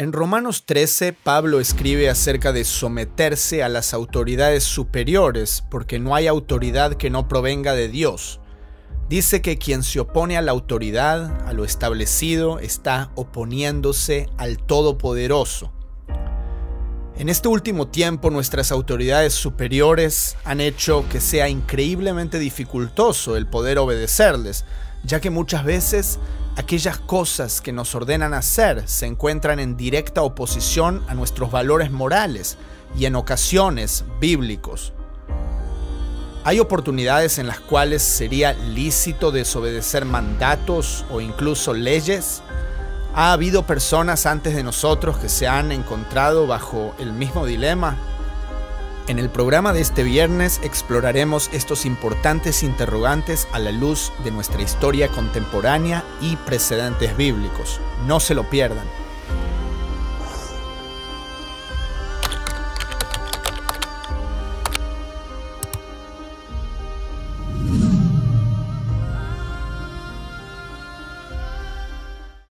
En Romanos 13, Pablo escribe acerca de someterse a las autoridades superiores, porque no hay autoridad que no provenga de Dios. Dice que quien se opone a la autoridad, a lo establecido, está oponiéndose al Todopoderoso. En este último tiempo, nuestras autoridades superiores han hecho que sea increíblemente dificultoso el poder obedecerles, ya que muchas veces aquellas cosas que nos ordenan hacer se encuentran en directa oposición a nuestros valores morales y en ocasiones bíblicos. Hay oportunidades en las cuales sería lícito desobedecer mandatos o incluso leyes. Ha habido personas antes de nosotros que se han encontrado bajo el mismo dilema. En el programa de este viernes exploraremos estos importantes interrogantes a la luz de nuestra historia contemporánea y precedentes bíblicos. No se lo pierdan.